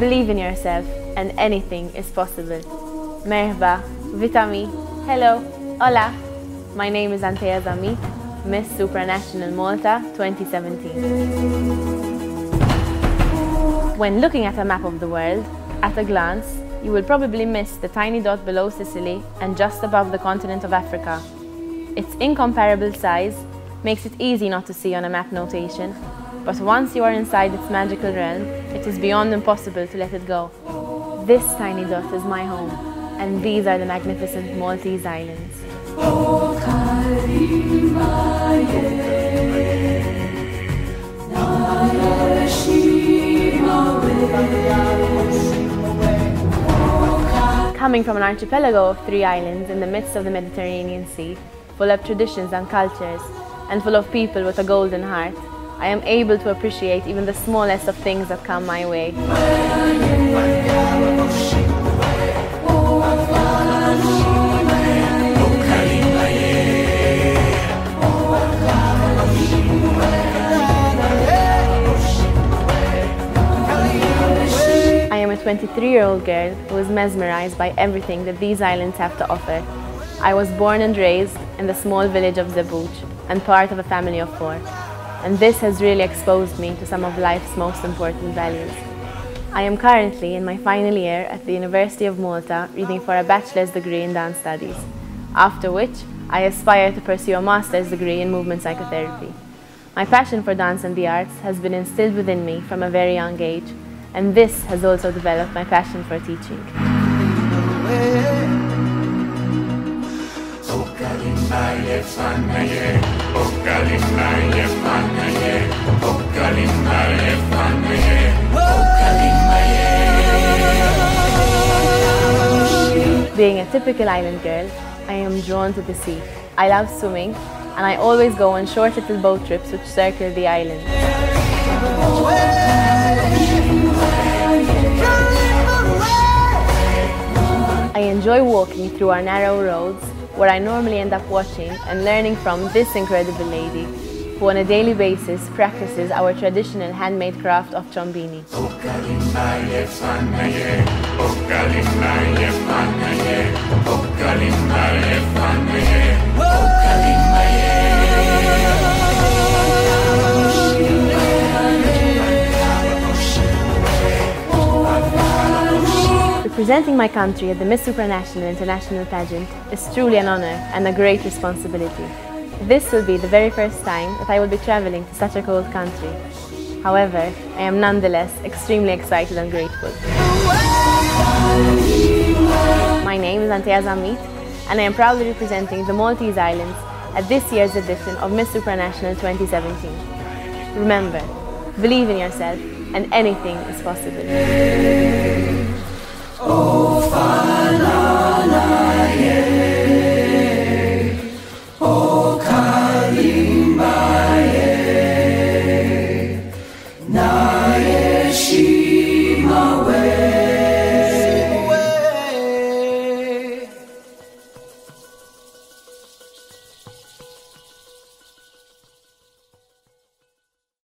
Believe in yourself and anything is possible. Merhaba, Vitami, hello, hola. My name is Anthea Zammit, Miss Supranational Malta 2017. When looking at a map of the world, at a glance, you will probably miss the tiny dot below Sicily and just above the continent of Africa. Its incomparable size makes it easy not to see on a map notation, but once you are inside its magical realm, it is beyond impossible to let it go. This tiny dot is my home, and these are the magnificent Maltese Islands. Coming from an archipelago of 3 islands in the midst of the Mediterranean Sea, full of traditions and cultures, and full of people with a golden heart, I am able to appreciate even the smallest of things that come my way. I am a 23-year-old girl who is mesmerized by everything that these islands have to offer. I was born and raised in the small village of Żebbuġ and part of a family of 4. And this has really exposed me to some of life's most important values. I am currently in my final year at the University of Malta reading for a bachelor's degree in dance studies, after which I aspire to pursue a master's degree in movement psychotherapy. My passion for dance and the arts has been instilled within me from a very young age, and this has also developed my passion for teaching. Being a typical island girl, I am drawn to the sea. I love swimming, and I always go on short little boat trips which circle the island. I enjoy walking through our narrow roads, where I normally end up watching and learning from this incredible lady, who on a daily basis practices our traditional handmade craft of chombini. Representing my country at the Miss Supranational International Pageant is truly an honor and a great responsibility. This will be the very first time that I will be traveling to such a cold country. However, I am nonetheless extremely excited and grateful. My name is Anthea Zammit, and I am proudly representing the Maltese Islands at this year's edition of Miss Supranational 2017. Remember, believe in yourself and anything is possible.